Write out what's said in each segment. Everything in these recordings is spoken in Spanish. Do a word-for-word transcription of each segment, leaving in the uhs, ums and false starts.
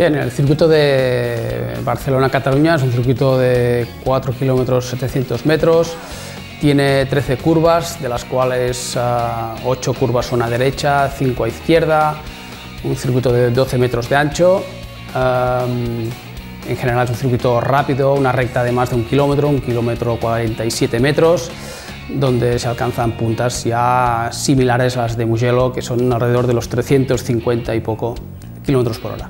Bien, el circuito de Barcelona-Cataluña es un circuito de cuatro kilómetros setecientos metros, tiene trece curvas, de las cuales uh, ocho curvas son a derecha, cinco a izquierda, un circuito de doce metros de ancho. Um, en general es un circuito rápido, una recta de más de un kilómetro, un kilómetro cuarenta y siete metros, donde se alcanzan puntas ya similares a las de Mugello, que son alrededor de los trescientos cincuenta y poco kilómetros por hora.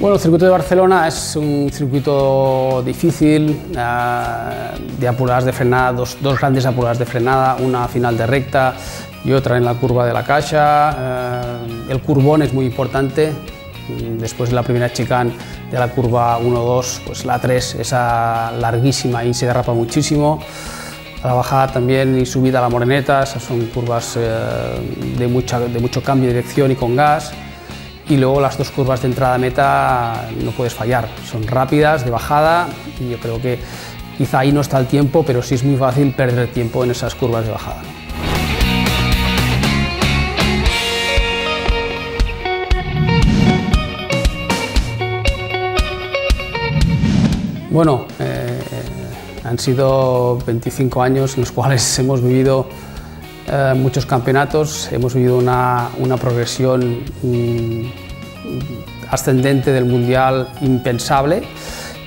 Bueno, el circuito de Barcelona es un circuito difícil, de apuradas de frenada, dos, dos grandes apuradas de frenada, una a final de recta y otra en la curva de la Caixa. El curvón es muy importante. Después de la primera chicane de la curva uno dos, pues la tres, esa larguísima y se derrapa muchísimo. A la bajada también y subida a la Moreneta, esas son curvas de, mucha, de mucho cambio de dirección y con gas. Y luego las dos curvas de entrada a meta no puedes fallar, son rápidas, de bajada, y yo creo que quizá ahí no está el tiempo, pero sí es muy fácil perder tiempo en esas curvas de bajada. Bueno, eh, han sido veinticinco años en los cuales hemos vivido Eh, muchos campeonatos, hemos vivido una, una progresión mm, ascendente del Mundial impensable,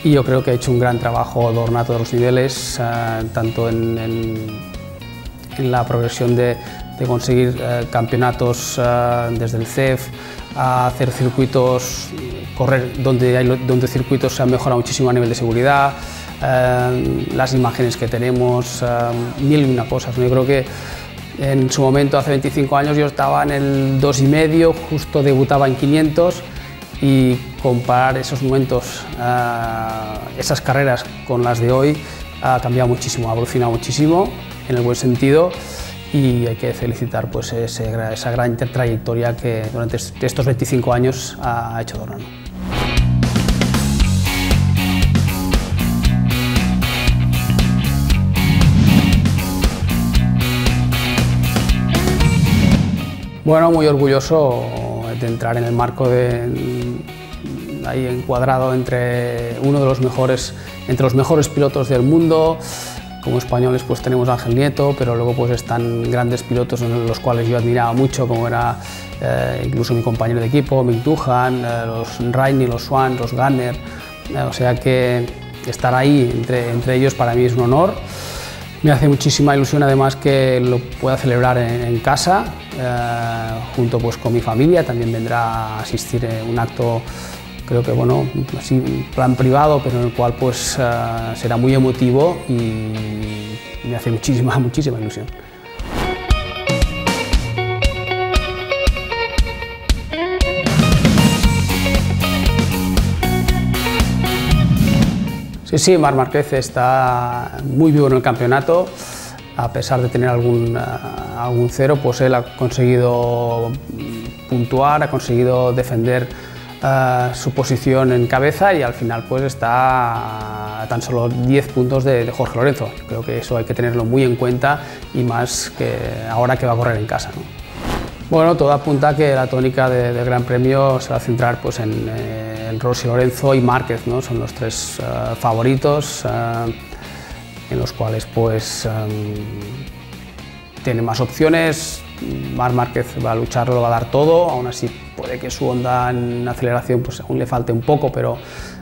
y yo creo que ha hecho un gran trabajo Dorna a todos los niveles, eh, tanto en, en, en la progresión de, de conseguir eh, campeonatos eh, desde el C E F, a hacer circuitos, correr donde, hay, donde circuitos se han mejorado muchísimo a nivel de seguridad, eh, las imágenes que tenemos, eh, mil y una cosas. Yo creo que en su momento, hace veinticinco años, yo estaba en el dos y medio, justo debutaba en quinientos, y comparar esos momentos, uh, esas carreras con las de hoy, ha cambiado muchísimo, ha evolucionado muchísimo, en el buen sentido, y hay que felicitar pues, ese, esa gran trayectoria que durante estos veinticinco años ha hecho Dorna. Bueno, muy orgulloso de entrar en el marco de, ahí encuadrado entre uno de los mejores, entre los mejores pilotos del mundo. Como españoles pues tenemos a Ángel Nieto, pero luego pues están grandes pilotos los cuales yo admiraba mucho, como era eh, incluso mi compañero de equipo, Mick Doohan, eh, los Rainey, los Swan, los Gunner. Eh, o sea que estar ahí entre, entre ellos para mí es un honor. Me hace muchísima ilusión además que lo pueda celebrar en, en casa, eh, junto pues con mi familia. También vendrá a asistir a un acto, creo que bueno, así plan privado, pero en el cual pues eh, será muy emotivo, y me hace muchísima, muchísima ilusión. Sí, sí, Marc Márquez está muy vivo en el campeonato. A pesar de tener algún, algún cero, pues él ha conseguido puntuar, ha conseguido defender uh, su posición en cabeza, y al final pues está a tan solo diez puntos de, de Jorge Lorenzo. Yo creo que eso hay que tenerlo muy en cuenta, y más que ahora que va a correr en casa, ¿no? Bueno, todo apunta a que la tónica del de Gran Premio se va a centrar pues, en, eh, en Rossi, Lorenzo y Márquez, ¿no? Son los tres uh, favoritos, uh, en los cuales pues, um, tienen más opciones. Marc Márquez va a luchar, lo va a dar todo, aún así puede que su onda en aceleración pues, aún le falte un poco, pero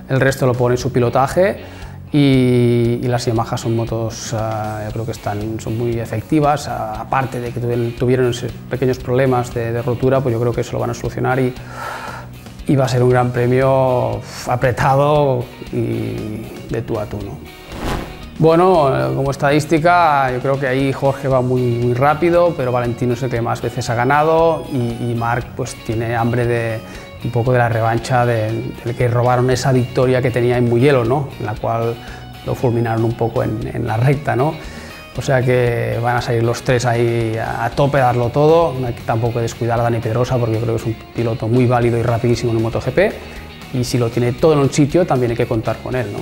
el resto lo pone en su pilotaje. Y, y las Yamaha son motos, uh, yo creo que están, son muy efectivas, aparte de que tuvieron esos pequeños problemas de, de rotura, pues yo creo que eso lo van a solucionar, y, y va a ser un gran premio apretado y de tú a tú, ¿no? Bueno, como estadística, yo creo que ahí Jorge va muy, muy rápido, pero Valentino es el que más veces ha ganado, y, y Marc pues tiene hambre de un poco de la revancha del de que robaron esa victoria que tenía en Mugello, ¿no? En la cual lo fulminaron un poco en, en la recta, ¿no? O sea que van a salir los tres ahí a, a tope, a darlo todo. No hay que tampoco descuidar a Dani Pedrosa, porque yo creo que es un piloto muy válido y rapidísimo en MotoGP, y si lo tiene todo en un sitio también hay que contar con él, ¿no?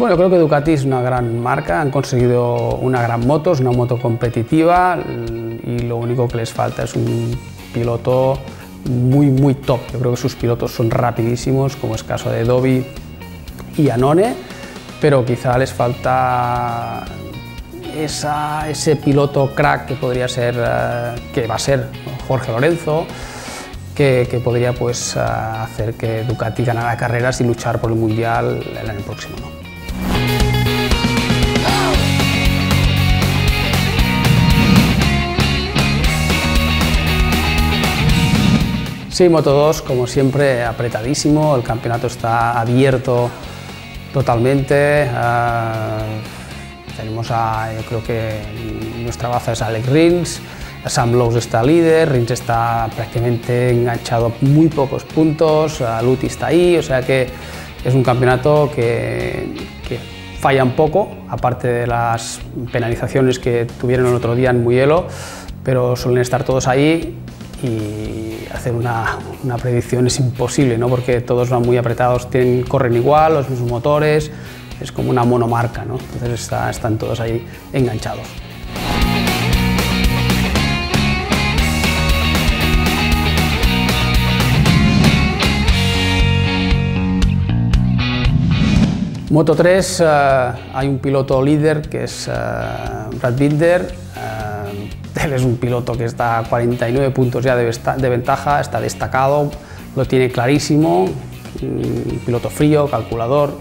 Bueno, creo que Ducati es una gran marca, han conseguido una gran moto, es una moto competitiva y lo único que les falta es un piloto muy, muy top. Yo creo que sus pilotos son rapidísimos, como es caso de Dobby y Anone, pero quizá les falta esa, ese piloto crack que podría ser, que va a ser Jorge Lorenzo, que, que podría pues hacer que Ducati ganara carreras y luchar por el Mundial el año próximo, ¿no? Sí, moto dos, como siempre, apretadísimo, el campeonato está abierto totalmente. Uh, tenemos a, yo creo que nuestra baza es Alex Rins, Sam Lowe está líder, Rins está prácticamente enganchado a muy pocos puntos, uh, Luthi está ahí, o sea que es un campeonato que, que falla un poco, aparte de las penalizaciones que tuvieron el otro día en Mugello, pero suelen estar todos ahí y hacer una, una predicción es imposible, ¿no? Porque todos van muy apretados, tienen, corren igual, los mismos motores, es como una monomarca, ¿no? Entonces está, están todos ahí enganchados. moto tres, uh, hay un piloto líder que es uh, Brad Binder. Uh, Él es un piloto que está a cuarenta y nueve puntos ya de, de ventaja, está destacado, lo tiene clarísimo, piloto frío, calculador,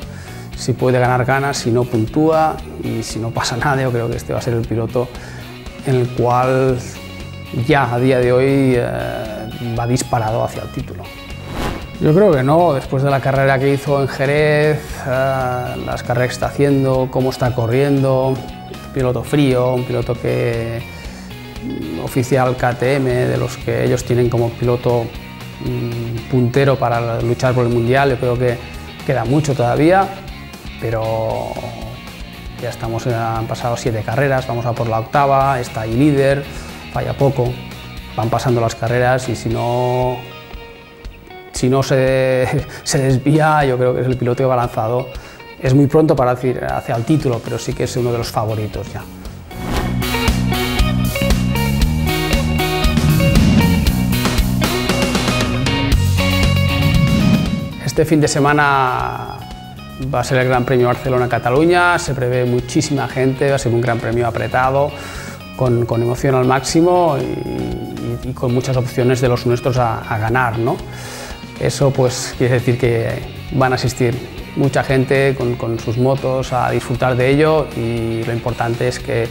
si puede ganar ganas, si no puntúa y si no pasa nada, yo creo que este va a ser el piloto en el cual ya a día de hoy eh, va disparado hacia el título. Yo creo que no, después de la carrera que hizo en Jerez, eh, las carreras que está haciendo, cómo está corriendo, piloto frío, un piloto que oficial K T M, de los que ellos tienen como piloto mm, puntero para luchar por el Mundial. Yo creo que queda mucho todavía, pero ya estamos, han pasado siete carreras, vamos a por la octava, está ahí líder, falla poco, van pasando las carreras y si no, si no se, se desvía, yo creo que es el piloto que va lanzado. Es muy pronto para ir hacia el título, pero sí que es uno de los favoritos ya. Este fin de semana va a ser el Gran Premio Barcelona-Cataluña, se prevé muchísima gente, va a ser un Gran Premio apretado, con, con emoción al máximo y, y, y con muchas opciones de los nuestros a, a ganar, ¿no? Eso pues quiere decir que van a asistir mucha gente con, con sus motos a disfrutar de ello y lo importante es que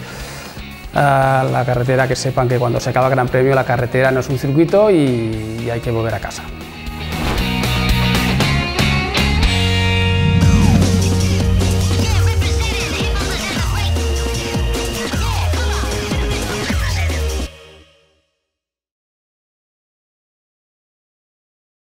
uh, la carretera, que sepan que cuando se acaba el Gran Premio la carretera no es un circuito y, y hay que volver a casa.